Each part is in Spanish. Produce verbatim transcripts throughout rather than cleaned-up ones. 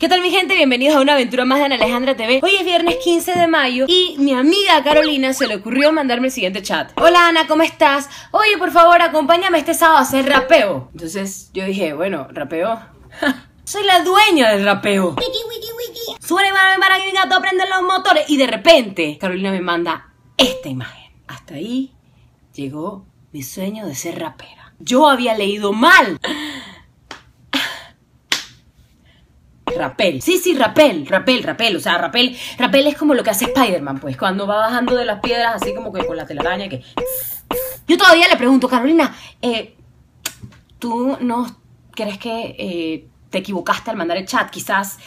¿Qué tal mi gente? Bienvenidos a una aventura más de Ana Alejandra T V. Hoy es viernes quince de mayo y mi amiga Carolina se le ocurrió mandarme el siguiente chat. Hola Ana, ¿cómo estás? Oye, por favor, acompáñame este sábado a hacer rapeo. Entonces yo dije, bueno, rapeo. Soy la dueña del rapeo. Wiki, wiki, wiki. Sube para mi para que mi gato prende los motores. Y de repente Carolina me manda esta imagen. Hasta ahí llegó mi sueño de ser rapera. Yo había leído mal. Rappel, sí, sí, rappel, rappel, rappel, o sea, rappel, rappel es como lo que hace Spider-Man, pues, cuando va bajando de las piedras, así como que con la telaraña que... Yo todavía le pregunto, Carolina, eh, ¿tú no crees que eh, te equivocaste al mandar el chat? Quizás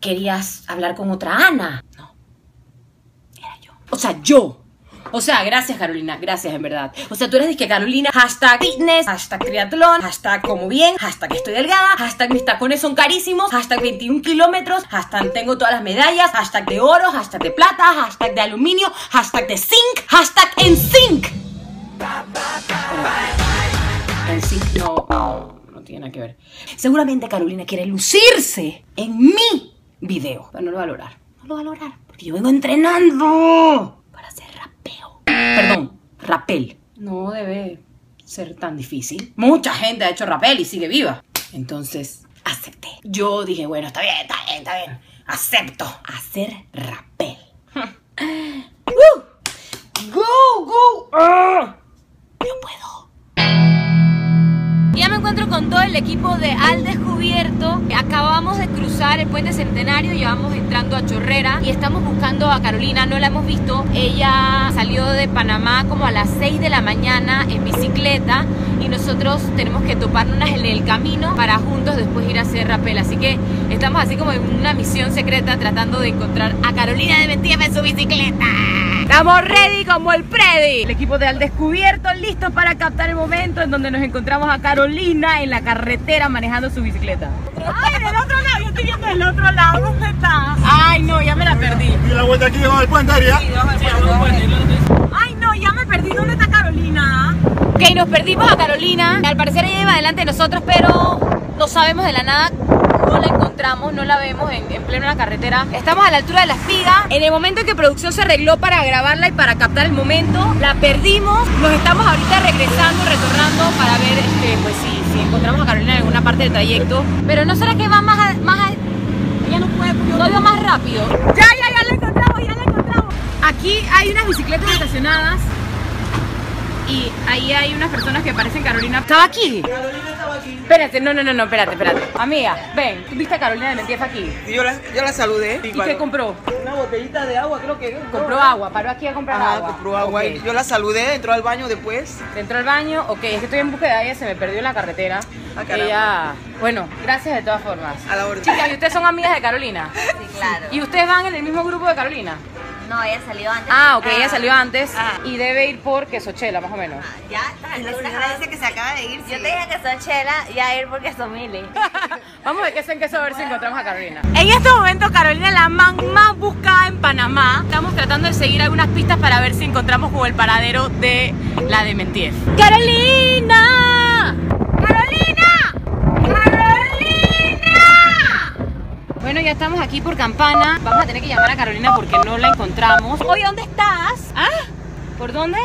querías hablar con otra Ana. No, era yo. O sea, yo. O sea, gracias Carolina, gracias en verdad. O sea, tú eres de que Carolina, hashtag fitness, hashtag triatlón, hashtag como bien, hashtag estoy delgada, hashtag mis tacones son carísimos, hashtag veintiún kilómetros, hashtag tengo todas las medallas, hashtag de oro, hashtag de plata, hashtag de aluminio, hashtag de zinc, hashtag en zinc. En zinc no, no, no tiene nada que ver. Seguramente Carolina quiere lucirse en mi video. Pero no lo va a lograr, no lo va a lograr, porque yo vengo entrenando para hacer rapeo. Perdón, rappel. No debe ser tan difícil. Mucha gente ha hecho rappel y sigue viva. Entonces, acepté. Yo dije, bueno, está bien, está bien, está bien. Acepto hacer rappel. uh, Go, go. Uh. Yo puedo. Ya me encuentro con todo el equipo de Al Descubierto. Acabamos de cruzar el puente Centenario, ya vamos entrando a Chorrera y estamos buscando a Carolina, no la hemos visto. Ella salió de Panamá como a las seis de la mañana en bicicleta y nosotros tenemos que toparnos en el camino para juntos después ir a hacer rappel. Así que estamos así como en una misión secreta tratando de encontrar a Carolina de Dementiev en su bicicleta. Estamos ready como el Freddy. El equipo de Al Descubierto listos para captar el momento en donde nos encontramos a Carolina en la carretera manejando su bicicleta. Ay, del otro lado, yo estoy viendo del otro lado, ¿dónde está? Ay, no, ya me la perdí. Y la vuelta aquí debajo del puente, ¿ya? Sí, debajo del puente. Ay, no, ya me perdí, ¿dónde está Carolina? Ok, nos perdimos a Carolina. Al parecer ella iba delante de nosotros, pero no sabemos de la nada. No la encontramos, no la vemos en, en pleno la carretera. Estamos a la altura de La Espiga. En el momento en que producción se arregló para grabarla y para captar el momento, la perdimos. Nos estamos ahorita regresando, retornando para ver este, pues si, si encontramos a Carolina en alguna parte del trayecto. Pero no será que va más a... Más a... Ella no puede, todavía no más rápido. Ya, ya, ya la encontramos, ya la encontramos. Aquí hay unas bicicletas estacionadas y ahí hay unas personas que parecen Carolina. ¿Estaba aquí? Carolina estaba aquí. Espérate, no, no, no, no, espérate, espérate. Amiga, ven, ¿tú viste a Carolina de Dementiev aquí? Sí, yo, la, yo la saludé. ¿Y, ¿Y qué compró? Una botellita de agua, creo que... Compró no, agua, paró aquí a comprar ah, agua. Ah, compró agua. Okay. Yo la saludé, entró al baño después. Entró al baño, ok, es que estoy en búsqueda de ella, se me perdió en la carretera. Ah, ella... Bueno, gracias de todas formas. A la orden. Chicas, ¿y ustedes son amigas de Carolina? Sí, claro. ¿Y ustedes van en el mismo grupo de Carolina? No, ella salió antes. Ah, ok, ah, ella salió antes ah. y debe ir por Quesochela, más o menos. Ah, ya, está. La señora dice que se acaba de ir. Sí. Yo te dije Quesochela y a ir por Quesomile. Vamos a ver qué es en queso, a ver bueno. si encontramos a Carolina. En estos momentos, Carolina es la man más buscada en Panamá. Estamos tratando de seguir algunas pistas para ver si encontramos como el paradero de la Dementiev. ¡Carolina! ¡Carolina! ¡Carolina! Bueno, ya estamos aquí por Campana. Vamos a tener que llamar a Carolina porque no la encontramos. Oye, ¿dónde estás? ¿Ah? ¿Por dónde?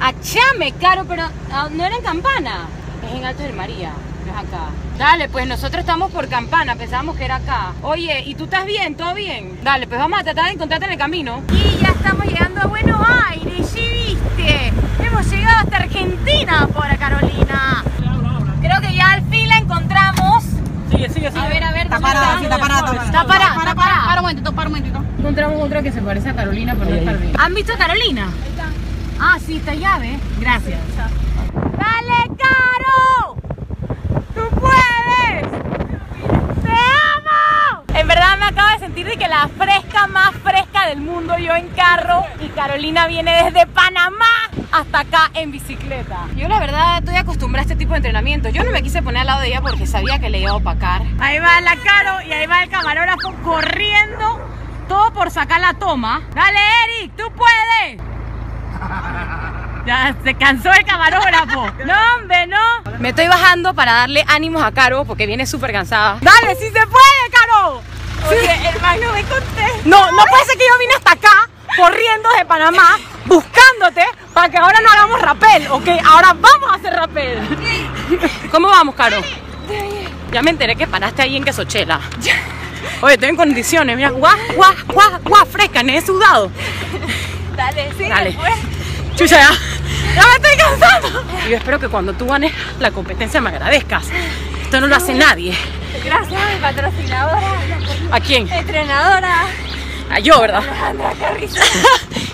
Achame, Caro, pero no era en Campana. Es en Altos del María, no es acá. Dale, pues nosotros estamos por Campana, pensábamos que era acá. Oye, ¿y tú estás bien? ¿Todo bien? Dale, pues vamos a tratar de encontrarte en el camino. Y ya estamos llegando a Buenos Aires, ¿sí viste? Hemos llegado hasta Argentina por a Carolina. Creo que ya al fin la encontramos. Sigue, sigue, sigue. A ver, a ver, está parada, está parada, está parada, está parada. Para un momentito, para un momentito. Encontramos otra que se parece a Carolina, pero no está bien. ¿Han visto a Carolina? Ahí está. Ah, sí, está llave. Gracias. ¡Dale, Caro! ¡Tú puedes! ¡Te amo! En verdad me acabo de sentir de que la fresca más fresca del mundo, yo en carro y Carolina viene desde Panamá hasta acá en bicicleta. Yo la verdad estoy acostumbrada a este tipo de entrenamiento. Yo no me quise poner al lado de ella porque sabía que le iba a opacar. Ahí va la Caro y ahí va el camarógrafo corriendo, todo por sacar la toma. ¡Dale, Eric! ¡Tú puedes! Ya se cansó el camarógrafo. No, hombre, no. Me estoy bajando para darle ánimos a Caro porque viene súper cansada. ¡Dale, sí se puede, Caro! No puede ser que yo vine hasta acá, corriendo de Panamá, buscándote para que ahora no hagamos rappel, ¿ok? Ahora vamos a hacer rappel. ¿Cómo vamos, Caro? Ya me enteré que paraste ahí en Quesochela. Oye, estoy en condiciones, mira, guau, guau, guau, guau, fresca, me he sudado. Dale, sí, dale. Chucha, ya, ya me estoy cansando. Y yo espero que cuando tú ganes la competencia me agradezcas. Esto no lo hace nadie. Gracias a mi patrocinadora. ¿A quién? Entrenadora. A yo, ¿verdad? Ana Alejandra Carrizo.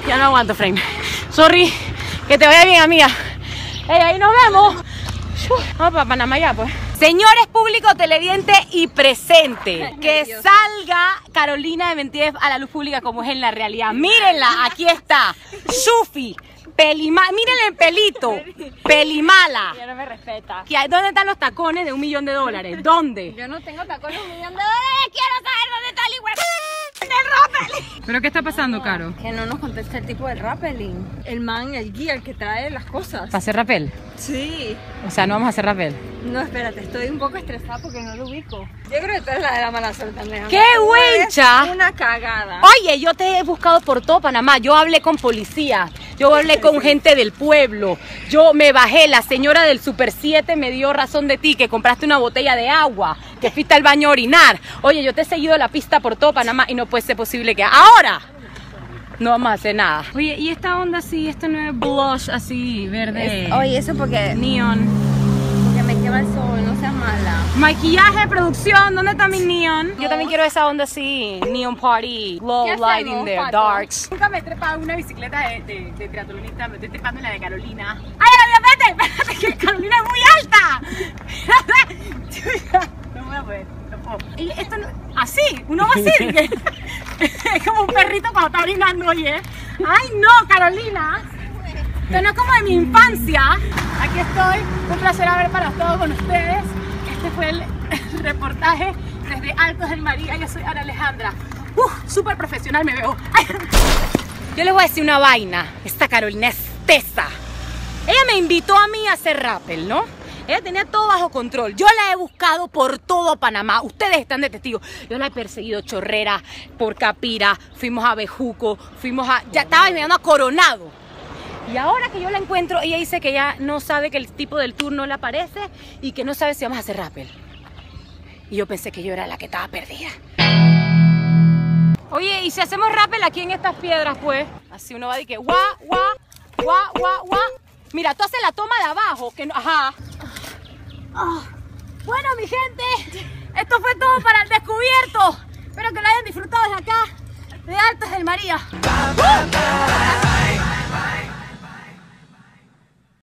Ya no aguanto, Fren. Sorry. Que te vaya bien, amiga. Hey, ahí nos vemos. Vamos para Panamá ya, pues. Señores, público televidente y presente, que salga Carolina de Dementiev a la luz pública como es en la realidad. Mírenla, aquí está, Shufi, pelimala, miren el pelito, pelimala. Ya no me respeta. ¿Dónde están los tacones de un millón de dólares? ¿Dónde? Yo no tengo tacones de un millón de dólares, quiero saber dónde está el hueco. ¿Pero qué está pasando, Caro? Que no nos contesta el tipo del rappelling. El man, el guía, el que trae las cosas. ¿Para hacer rappel? Sí. O sea, no vamos a hacer rappel. No, espérate, estoy un poco estresada porque no lo ubico. Yo creo que tú eres la de la mala suerte, Alejandra. ¡Qué huencha! Una cagada. Oye, yo te he buscado por todo Panamá. Yo hablé con policías, yo hablé con gente del pueblo. Yo me bajé, la señora del Super siete me dio razón de ti, que compraste una botella de agua, que fuiste al baño a orinar. Oye, yo te he seguido la pista por todo Panamá y no puede ser posible que ahora no vamos a hacer nada. Oye, ¿y esta onda así, este nuevo blush así, verde? Es, oye, eso porque... Neon. El sol, no seas mala. Maquillaje, producción, ¿dónde está mi neon? No. Yo también quiero esa onda así, neon party, glow lighting there, Pato? Darks. Nunca me he trepado una bicicleta de, de, de triatlonista, me estoy trepando en la de Carolina. ¡Ay, no, espérate! ¡Espérate, que Carolina es muy alta! No voy a poder, no puedo. Y esto, así, uno va así, que, es como un perrito cuando está orinando, oye. ¡Ay, no, Carolina! Esto no es como de mi infancia. Aquí estoy, un placer haber para todos con ustedes. Este fue el reportaje desde Altos del María. Yo soy Ana Alejandra. Uf, súper profesional me veo. Yo les voy a decir una vaina. Esta Carolina es tesa. Ella me invitó a mí a hacer rappel, ¿no? Ella tenía todo bajo control. Yo la he buscado por todo Panamá. Ustedes están de testigos. Yo la he perseguido Chorrera, por Capira, fuimos a Bejuco, fuimos a... Ya estaba llegando a Coronado. Y ahora que yo la encuentro, ella dice que ya no sabe que el tipo del tour no le aparece y que no sabe si vamos a hacer rappel. Y yo pensé que yo era la que estaba perdida. Oye, ¿y si hacemos rappel aquí en estas piedras, pues? Así uno va de que guau, guau, guau, guau, guau. Mira, tú haces la toma de abajo, que no... Ajá. Oh. Bueno, mi gente, esto fue todo para El Descubierto. Espero que lo hayan disfrutado desde acá, de Altos del María.